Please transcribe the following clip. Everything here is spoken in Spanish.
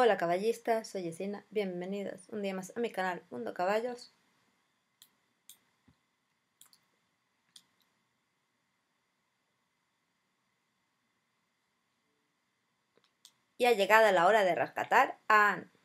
Hola caballistas, soy Esina, bienvenidos un día más a mi canal Mundo Caballos. Y ha llegado la hora de rescatar a Anne.